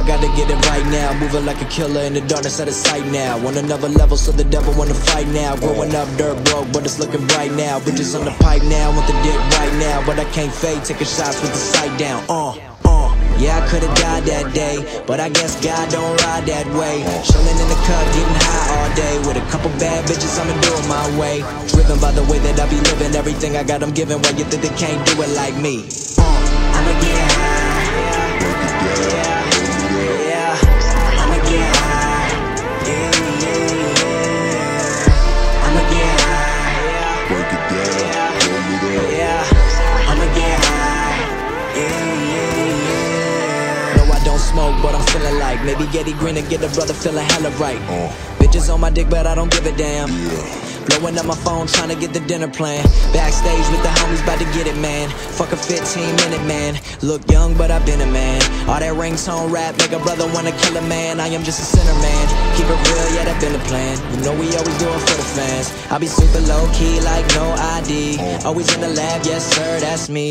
I gotta get it right now. Moving like a killer in the darkness out of sight now. On another level, so the devil wanna fight now. Growing up dirt broke, but it's looking bright now. Bitches on the pipe now, want the dick right now. But I can't fade, taking shots with the sight down. Yeah, I could've died that day, but I guess God don't ride that way. Chillin' in the cup, getting high all day. With a couple bad bitches, I'ma do it my way. Driven by the way that I be living. Everything I got, I'm giving. Why you think they can't do it like me? I'ma get high. Yeah, yeah. I'ma get high. Yeah, yeah, yeah. I'ma get high. Yeah, yeah. I'ma get high. Yeah, yeah. Don't smoke, but I'm feeling like maybe Getty Green and get a brother feeling hella right. Bitches on my dick, but I don't give a damn. Blowing up my phone, trying to get the dinner plan. Backstage with the homies, about to get it, man. Fuck a 15-minute, man. Look young, but I've been a man. All that ringtone rap, make a brother wanna kill a man. I am just a sinner, man. Keep it real, yeah, that been the plan. You know we always do it for the fans. I be super low-key, like no ID. Always in the lab, yes, sir, that's me.